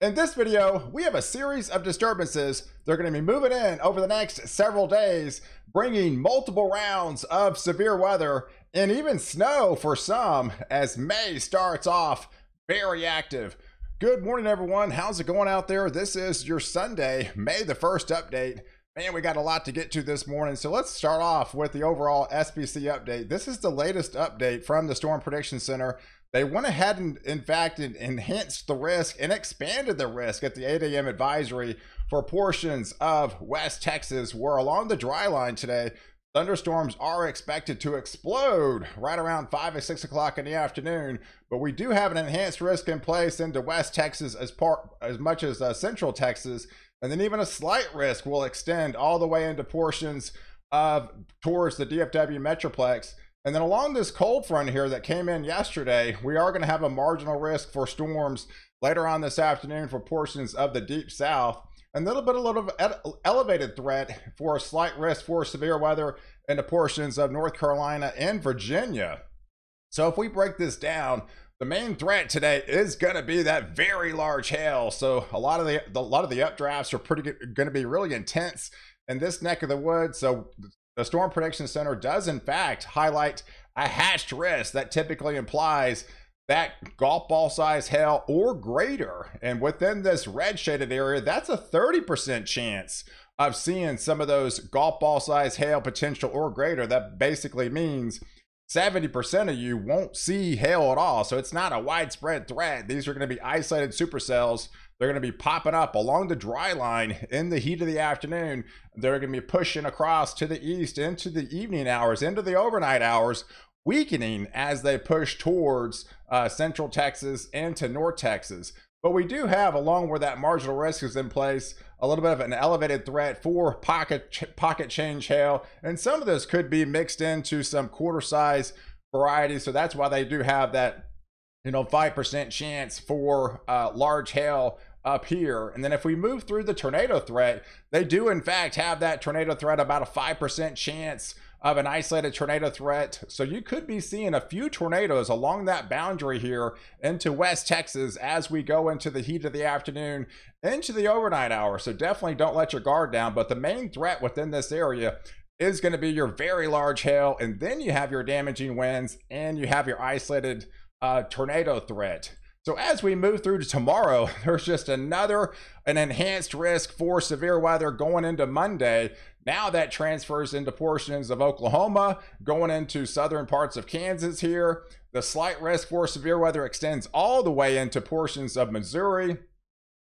In this video, we have a series of disturbances. They're going to be moving in over the next several days, bringing multiple rounds of severe weather and even snow for some as May starts off very active. Good morning, everyone. How's it going out there? This is your Sunday, May the 1st update. Man, we got a lot to get to this morning. So let's start off with the overall SPC update. This is the latest update from the Storm Prediction Center. They went ahead and, in fact, enhanced the risk and expanded the risk at the 8 a.m. advisory for portions of West Texas, where along the dry line today, thunderstorms are expected to explode right around 5 or 6 o'clock in the afternoon. But we do have an enhanced risk in place into West Texas as much as Central Texas. And then even a slight risk will extend all the way into portions of towards the DFW Metroplex. And then along this cold front here that came in yesterday, we are going to have a marginal risk for storms later on this afternoon for portions of the deep south. And a little bit of elevated threat for a slight risk for severe weather in the portions of North Carolina and Virginia. So if we break this down, the main threat today is going to be that very large hail. So a lot of the updrafts are going to be really intense in this neck of the woods. So the Storm Prediction Center does, in fact, highlight a hatched risk that typically implies that golf ball size hail or greater. And within this red shaded area, that's a 30% chance of seeing some of those golf ball size hail potential or greater. That basically means 70% of you won't see hail at all. So it's not a widespread threat. These are going to be isolated supercells. They're going to be popping up along the dry line in the heat of the afternoon. They're going to be pushing across to the east into the evening hours, into the overnight hours, weakening as they push towards Central Texas and to North Texas. But we do have, along where that marginal risk is in place, a little bit of an elevated threat for pocket change hail. And some of those could be mixed into some quarter size varieties. So that's why they do have that, you know, 5% chance for large hail up here. And then if we move through the tornado threat, they do in fact have that tornado threat, about a 5% chance of an isolated tornado threat. So you could be seeing a few tornadoes along that boundary here into West Texas as we go into the heat of the afternoon, into the overnight hour. So definitely don't let your guard down. But the main threat within this area is going to be your very large hail. And then you have your damaging winds and you have your isolated tornado threat. So as we move through to tomorrow, there's just an enhanced risk for severe weather going into Monday. Now that transfers into portions of Oklahoma, going into southern parts of Kansas here. The slight risk for severe weather extends all the way into portions of Missouri,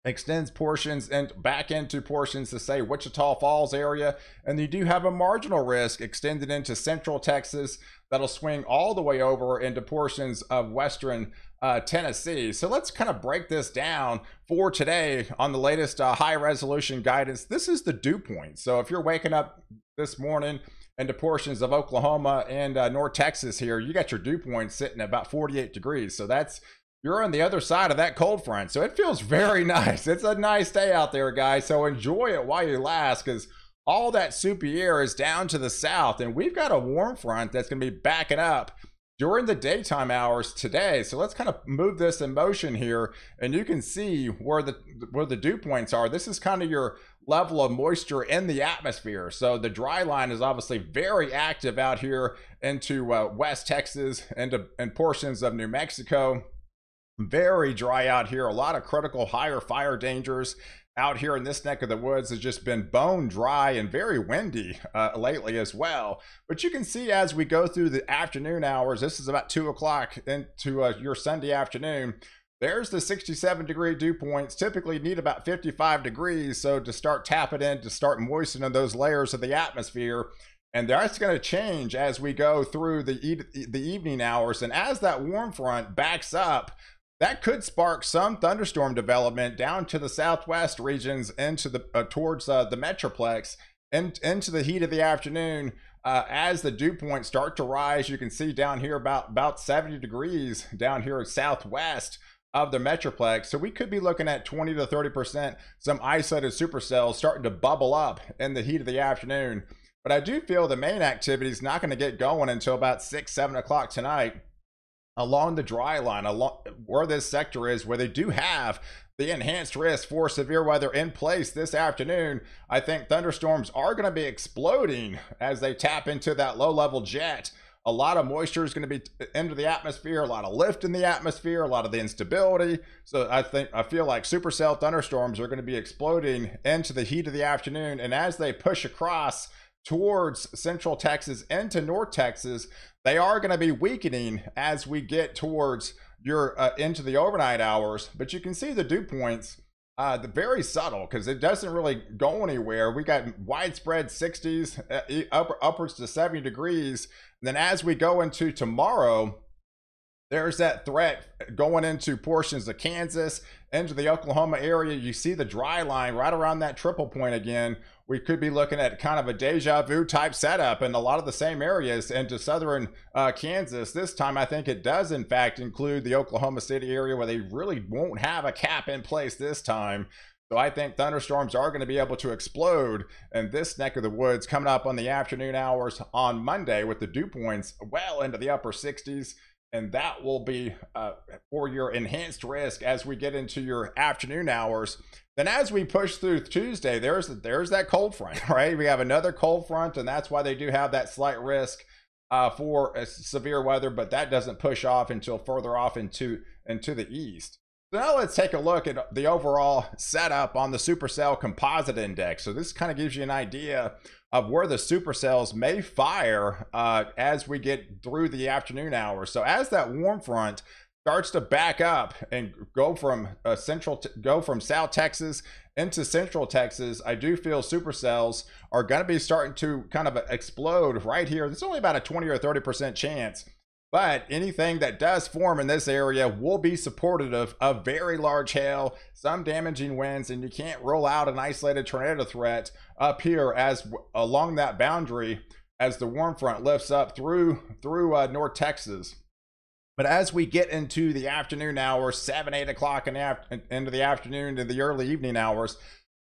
extends portions and back into portions to say Wichita Falls area. And you do have a marginal risk extended into Central Texas that'll swing all the way over into portions of western Tennessee. So let's kind of break this down for today on the latest high resolution guidance. This is the dew point. So if you're waking up this morning into portions of Oklahoma and North Texas here, you got your dew point sitting at about 48 degrees. So that's, you're on the other side of that cold front. So it feels very nice. It's a nice day out there, guys. So enjoy it while you last, because all that soupy air is down to the south, and we've got a warm front that's going to be backing up during the daytime hours today. So let's kind of move this in motion here, and you can see where the dew points are. This is kind of your level of moisture in the atmosphere. So the dry line is obviously very active out here into West Texas and portions of New Mexico. Very dry out here. A lot of critical higher fire dangers out here in this neck of the woods. Has just been bone dry and very windy lately as well. But you can see as we go through the afternoon hours, this is about 2 o'clock into your Sunday afternoon. There's the 67 degree dew points. Typically need about 55 degrees. So to start tapping in, to start moistening those layers of the atmosphere. And that's going to change as we go through the evening hours. And as that warm front backs up, that could spark some thunderstorm development down to the southwest regions, into the towards the Metroplex, and into the heat of the afternoon. As the dew points start to rise, you can see down here about 70 degrees down here southwest of the Metroplex. So we could be looking at 20 to 30% some isolated supercells starting to bubble up in the heat of the afternoon. But I do feel the main activity is not going to get going until about 6, 7 o'clock tonight. along the dry line, along where this sector is, where they do have the enhanced risk for severe weather in place this afternoon. I think thunderstorms are going to be exploding as they tap into that low-level jet. A lot of moisture is going to be into the atmosphere, a lot of lift in the atmosphere, a lot of the instability. So I feel like supercell thunderstorms are going to be exploding into the heat of the afternoon. And as they push across towards central Texas into north Texas, they are going to be weakening as we get towards your into the overnight hours. But you can see the dew points, the very subtle, because it doesn't really go anywhere. We got widespread 60s, upwards to 70 degrees. And then as we go into tomorrow, there's that threat going into portions of Kansas, into the Oklahoma area. You see the dry line right around that triple point again. We could be looking at kind of a deja vu type setup in a lot of the same areas into southern Kansas. This time, I think it does, in fact, include the Oklahoma City area, where they really won't have a cap in place this time. So I think thunderstorms are going to be able to explode in this neck of the woods coming up on the afternoon hours on Monday, with the dew points well into the upper 60s. And that will be for your enhanced risk as we get into your afternoon hours. Then as we push through Tuesday, there's that cold front, right? We have another cold front, and that's why they do have that slight risk for severe weather, but that doesn't push off until further off into the east. So now let's take a look at the overall setup on the Supercell Composite Index. So this kind of gives you an idea of where the supercells may fire as we get through the afternoon hours. So as that warm front starts to back up and go from South Texas into Central Texas, I do feel supercells are going to be starting to kind of explode right here. There's only about a 20 or 30% chance. But anything that does form in this area will be supportive of very large hail, some damaging winds, and you can't roll out an isolated tornado threat up here as along that boundary as the warm front lifts up through North Texas. But as we get into the afternoon hours, 7, 8 o'clock into the afternoon to the early evening hours,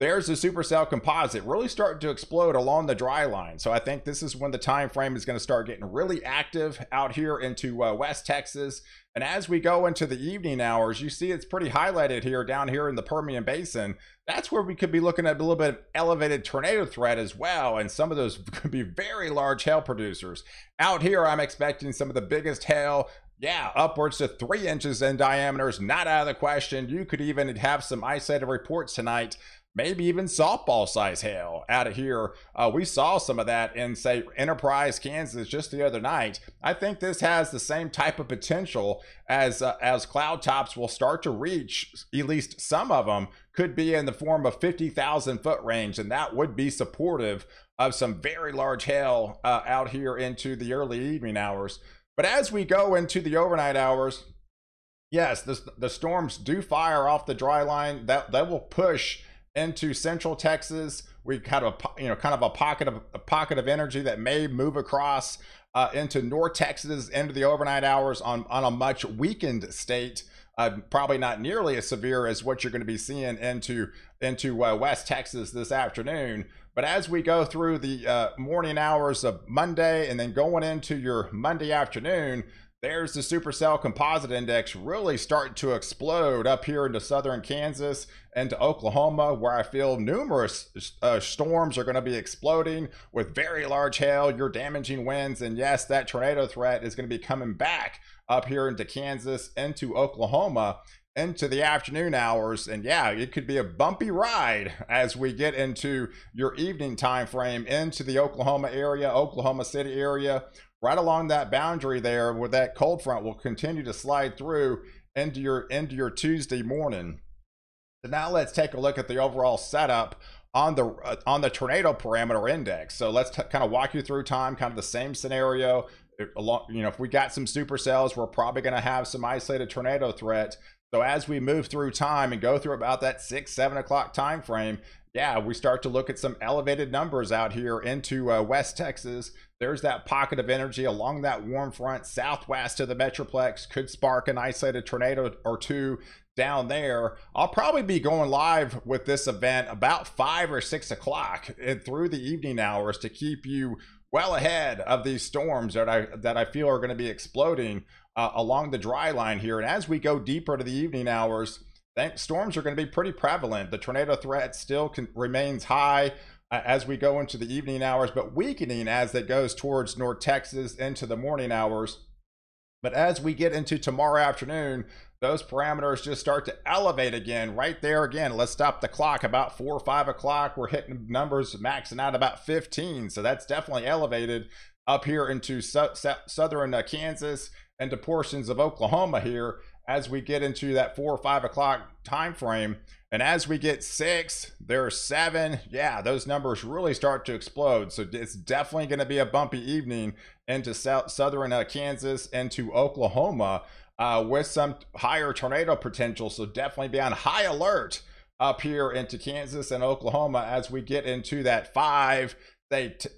there's the supercell composite really starting to explode along the dry line. So I think this is when the time frame is going to start getting really active out here into West Texas. And as we go into the evening hours, you see it's pretty highlighted here down here in the Permian Basin. That's where we could be looking at a little bit of elevated tornado threat as well. And some of those could be very large hail producers. Out here, I'm expecting some of the biggest hail. Yeah, upwards to 3 inches in diameter is not out of the question. You could even have some isolated reports tonight. Maybe even softball size hail out of here. We saw some of that in, say, Enterprise, Kansas just the other night. I think this has the same type of potential as cloud tops will start to reach. At least some of them could be in the form of 50,000 foot range, and that would be supportive of some very large hail out here into the early evening hours. But as we go into the overnight hours, yes, the storms do fire off the dry line. That will push into Central Texas. We kind of, a pocket of energy that may move across into North Texas into the overnight hours on a much weakened state. Probably not nearly as severe as what you're going to be seeing into West Texas this afternoon. But as we go through the morning hours of Monday and then going into your Monday afternoon, there's the supercell composite index really starting to explode up here into southern Kansas and to Oklahoma, where I feel numerous storms are going to be exploding with very large hail, your damaging winds, and yes, that tornado threat is going to be coming back up here into Kansas, into Oklahoma, into the afternoon hours. And yeah, it could be a bumpy ride as we get into your evening time frame into the Oklahoma area, Oklahoma City area. Right along that boundary there, where that cold front will continue to slide through into your Tuesday morning. So now let's take a look at the overall setup on the tornado parameter index. So let's kind of walk you through time, kind of the same scenario. If we got some supercells, we're probably going to have some isolated tornado threat. So as we move through time and go through about that 6, 7 o'clock time frame, yeah, we start to look at some elevated numbers out here into West Texas. There's that pocket of energy along that warm front southwest of the Metroplex. Could spark an isolated tornado or two down there. I'll probably be going live with this event about 5 or 6 o'clock and through the evening hours to keep you well ahead of these storms that I feel are going to be exploding along the dry line here. And as we go deeper to the evening hours, storms are going to be pretty prevalent. The tornado threat still remains high as we go into the evening hours, but weakening as it goes towards North Texas into the morning hours. But as we get into tomorrow afternoon, those parameters just start to elevate again. Right there again, let's stop the clock about 4 or 5 o'clock. We're hitting numbers maxing out about 15. So that's definitely elevated up here into southern Kansas and to portions of Oklahoma here as we get into that 4 or 5 o'clock time frame. And as we get 6, there's 7. Yeah, those numbers really start to explode. So it's definitely going to be a bumpy evening into southern Kansas and to Oklahoma with some higher tornado potential. So definitely be on high alert up here into Kansas and Oklahoma as we get into that 5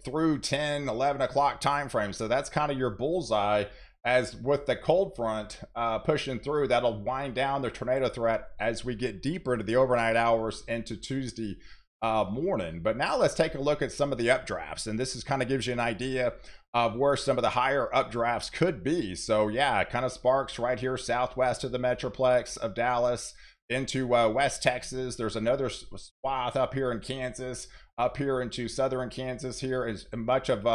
through 10, 11 o'clock time frame. So that's kind of your bullseye. As with the cold front pushing through, that'll wind down the tornado threat as we get deeper into the overnight hours into Tuesday morning. But now let's take a look at some of the updrafts. And this is kind of gives you an idea of where some of the higher updrafts could be. So yeah, it kind of sparks right here southwest of the metroplex of Dallas into West Texas. There's another swath up here in Kansas, up here into southern Kansas. Here is much of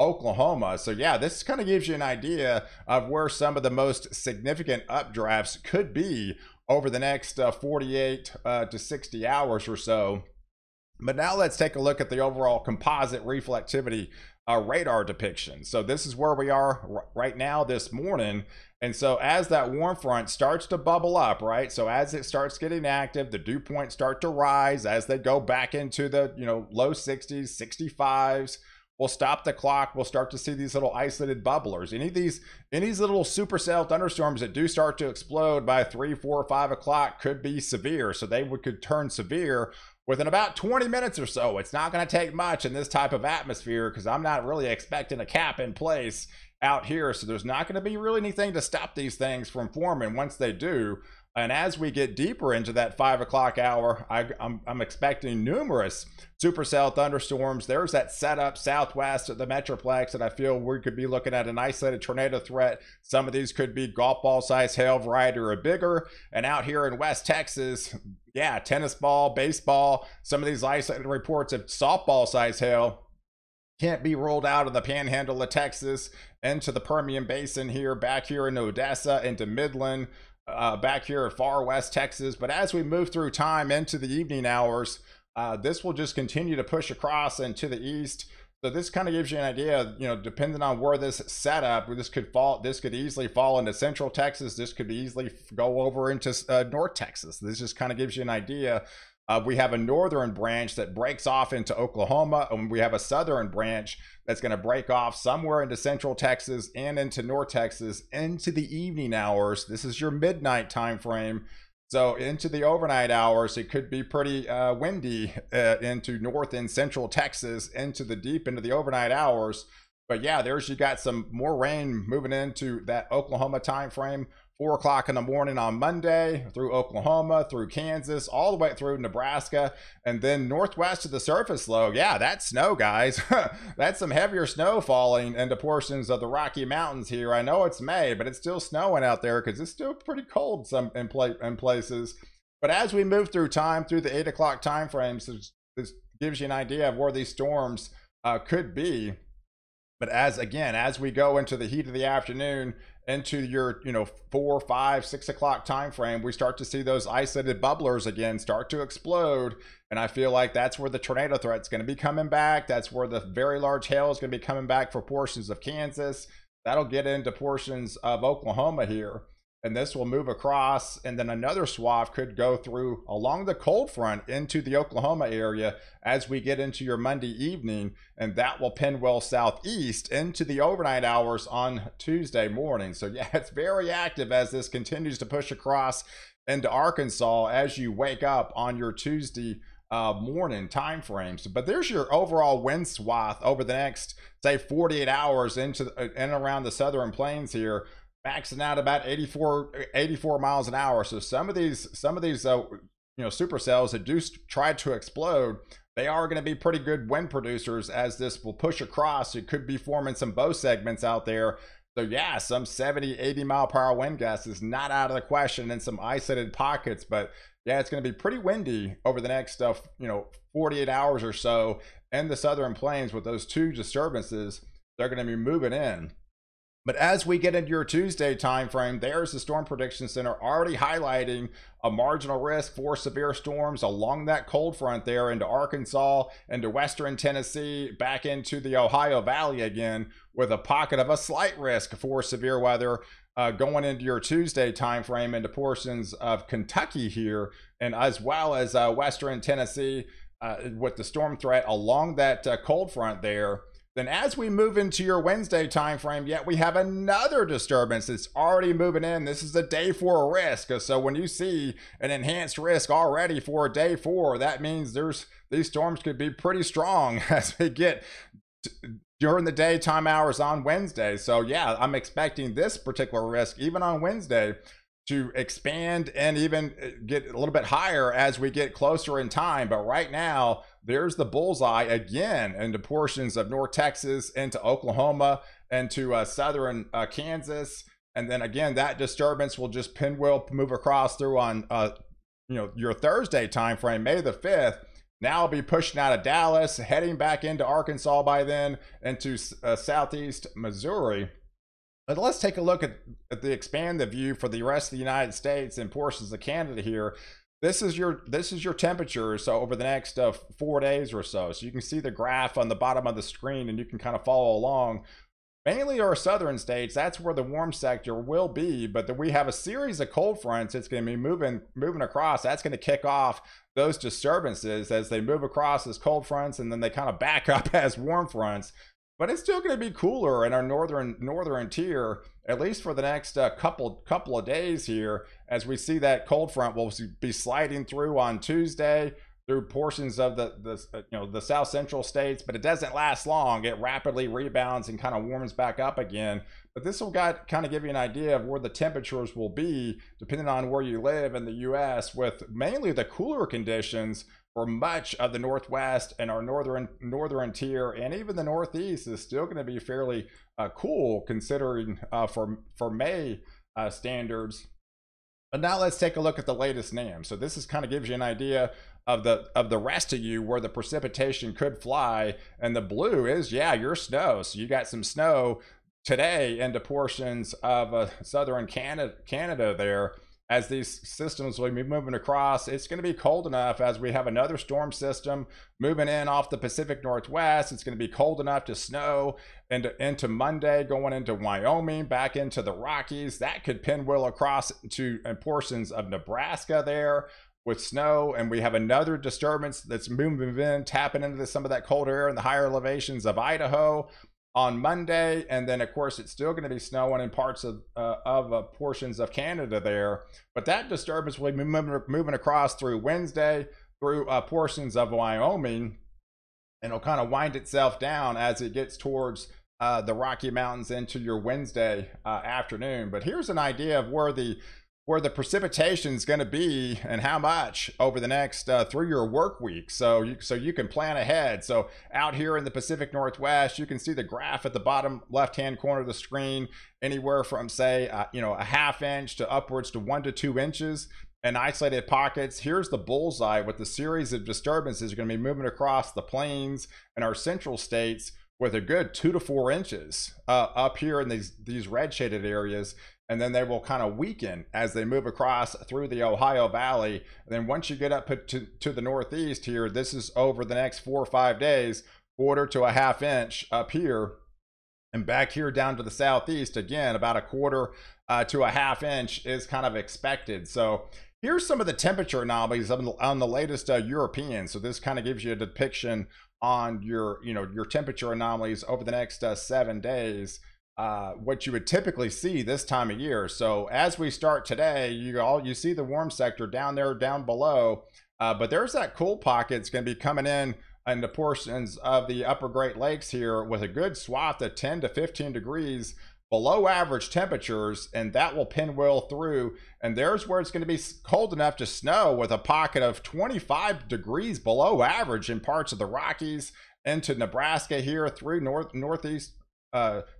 Oklahoma. So yeah, this kind of gives you an idea of where some of the most significant updrafts could be over the next 48 to 60 hours or so. But now let's take a look at the overall composite reflectivity radar depiction. So this is where we are right now this morning. And so as that warm front starts to bubble up, right? So as it starts getting active, the dew points start to rise as they go back into the, you know, low 60s, 65s. We'll stop the clock. We'll start to see these little isolated bubblers. Any of these little supercell thunderstorms that do start to explode by 3, 4, 5 o'clock could be severe. So they could turn severe within about 20 minutes or so. It's not going to take much in this type of atmosphere because I'm not really expecting a cap in place out here. So there's not going to be really anything to stop these things from forming once they do. And as we get deeper into that 5 o'clock hour, I'm expecting numerous supercell thunderstorms. There's that setup southwest of the metroplex, and I feel we could be looking at an isolated tornado threat. Some of these could be golf ball size hail variety or bigger. And out here in West Texas, yeah, tennis ball, baseball, some of these isolated reports of softball size hail can't be rolled out of the panhandle of Texas into the Permian Basin here, back here in Odessa, into Midland. Back here at far west Texas. But as we move through time into the evening hours, this will just continue to push across and to the east. So this kind of gives you an idea, you know, depending on where this setup, this could fall, this could easily fall into central Texas. This could easily go over into North Texas. This just kind of gives you an idea. We have a northern branch that breaks off into Oklahoma, and we have a southern branch that's going to break off somewhere into central Texas and into North Texas into the evening hours. This is your midnight time frame. So into the overnight hours, it could be pretty windy into north and central Texas into the deep into the overnight hours. But yeah, there's you got some more rain moving into that Oklahoma time frame. 4 o'clock in the morning on Monday through Oklahoma, through Kansas, all the way through Nebraska, and then northwest of the surface low. Yeah, that's snow, guys. That's some heavier snow falling into portions of the Rocky Mountains here. I know it's May, but it's still snowing out there because it's still pretty cold some in places. But as we move through time, through the 8 o'clock time frames, this gives you an idea of where these storms could be. But as again, as we go into the heat of the afternoon, into your 4, 5, 6 o'clock time frame, we start to see those isolated bubblers again start to explode, and I feel like that's where the tornado threat's going to be coming back. That's where the very large hail is going to be coming back for portions of Kansas. That'll get into portions of Oklahoma here, and this will move across, and then another swath could go through along the cold front into the Oklahoma area as we get into your Monday evening, and that will pin well southeast into the overnight hours on Tuesday morning. So yeah, it's very active as this continues to push across into Arkansas as you wake up on your Tuesday morning time frames. But there's your overall wind swath over the next, say, 48 hours into and around the southern plains here, maxing out about 84 miles an hour. So some of these supercells that do try to explode, they are going to be pretty good wind producers as this will push across. It could be forming some bow segments out there So yeah, some 70, 80 mile per hour wind gusts is not out of the question in some isolated pockets, but yeah, it's going to be pretty windy over the next 48 hours or so in the Southern Plains with those two disturbances. They're going to be moving in. But as we get into your Tuesday timeframe, there's the Storm Prediction Center already highlighting a marginal risk for severe storms along that cold front there into Arkansas, into western Tennessee, back into the Ohio Valley again, with a pocket of a slight risk for severe weather going into your Tuesday timeframe into portions of Kentucky here, and as well as western Tennessee with the storm threat along that cold front there. Then as we move into your Wednesday timeframe, yet we have another disturbance that's already moving in. This is a day four risk. So when you see an enhanced risk already for day four, that means these storms could be pretty strong as they get during the daytime hours on Wednesday. So yeah, I'm expecting this particular risk, even on Wednesday, to expand and even get a little bit higher as we get closer in time. But right now, there's the bullseye again into portions of North Texas, into Oklahoma, into southern Kansas. And then again, that disturbance will just pinwheel move across through on your Thursday timeframe, May the 5th. Now I'll be pushing out of Dallas, heading back into Arkansas by then, into southeast Missouri. But let's take a look at the expanded view for the rest of the United States and portions of Canada here. This is your temperature. So over the next 4 days or so, you can see the graph on the bottom of the screen and you can kind of follow along. Mainly our southern states, that's where the warm sector will be, but then we have a series of cold fronts that's going to be moving across. That's going to kick off those disturbances as they move across as cold fronts, and then they kind of back up as warm fronts. But it's still going to be cooler in our northern tier, at least for the next couple of days here, as we see that cold front will be sliding through on Tuesday through portions of the south central states. But it doesn't last long; it rapidly rebounds and kind of warms back up again. But this will kind of give you an idea of where the temperatures will be, depending on where you live in the U.S., with mainly the cooler conditions for much of the Northwest, and our northern tier, and even the Northeast is still going to be fairly cool, considering for May standards. But now let's take a look at the latest NAM. So this is kind of gives you an idea of the rest of you where the precipitation could fly, and the blue is your snow. So you got some snow today into portions of southern Canada there. As these systems will be moving across, it's going to be cold enough as we have another storm system moving in off the Pacific Northwest. It's going to be cold enough to snow into Monday, going into Wyoming, back into the Rockies. That could pinwheel across to portions of Nebraska there with snow. And we have another disturbance that's moving in, tapping into some of that cold air in the higher elevations of Idaho on Monday. And then of course, it's still going to be snowing in parts of portions of Canada there, but that disturbance will be moving across through Wednesday, through portions of Wyoming, and it'll kind of wind itself down as it gets towards the Rocky Mountains into your Wednesday afternoon. But here's an idea of where the precipitation is going to be and how much over the next through your work week, so you can plan ahead. So out here in the Pacific Northwest, you can see the graph at the bottom left-hand corner of the screen, anywhere from say a half inch to upwards to 1 to 2 inches in isolated pockets. Here's the bullseye with the series of disturbances going to be moving across the plains and our central states with a good 2 to 4 inches up here in these red shaded areas. And then they will kind of weaken as they move across through the Ohio Valley. And then once you get up to the Northeast here, this is over the next 4 or 5 days, 1/4 to 1/2 inch up here. And back here down to the Southeast, again, about 1/4 to 1/2 inch is kind of expected. So here's some of the temperature anomalies on the latest European. So this kind of gives you a depiction on your temperature anomalies over the next 7 days. What you would typically see this time of year. So as we start today, you see the warm sector down there, down below, but there's that cool pocket that's going to be coming in the portions of the upper Great Lakes here with a good swath of 10 to 15 degrees below average temperatures, and that will pinwheel through. And there's where it's going to be cold enough to snow with a pocket of 25 degrees below average in parts of the Rockies into Nebraska here through northeast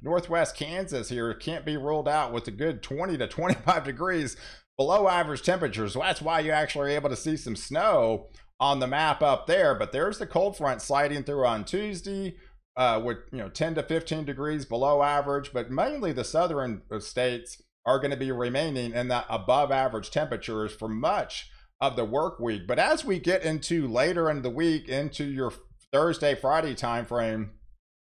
Northwest Kansas here can't be ruled out with a good 20 to 25 degrees below average temperatures. So that's why you actually are able to see some snow on the map up there. But there's the cold front sliding through on Tuesday with 10 to 15 degrees below average, but mainly the southern states are going to be remaining in the above average temperatures for much of the work week. But as we get into later in the week, into your Thursday, Friday time frame,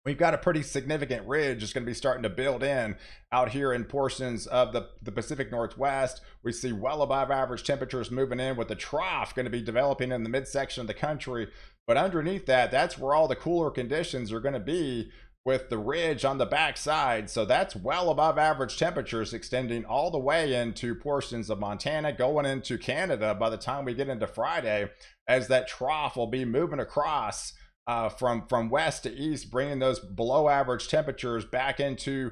we've got a pretty significant ridge that's going to be starting to build in out here in portions of the Pacific Northwest. We see well above average temperatures moving in with the trough going to be developing in the midsection of the country. But underneath that, that's where all the cooler conditions are going to be with the ridge on the backside. So that's well above average temperatures extending all the way into portions of Montana, going into Canada by the time we get into Friday, as that trough will be moving across from west to east, bringing those below average temperatures back into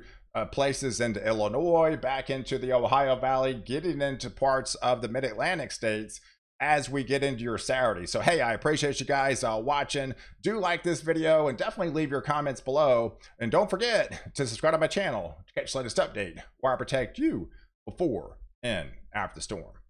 places into Illinois, back into the Ohio Valley, getting into parts of the mid-Atlantic states as we get into your Saturday. So hey, I appreciate you guys watching. Do like this video and definitely leave your comments below, and don't forget to subscribe to my channel to catch the latest update where I protect you before and after the storm.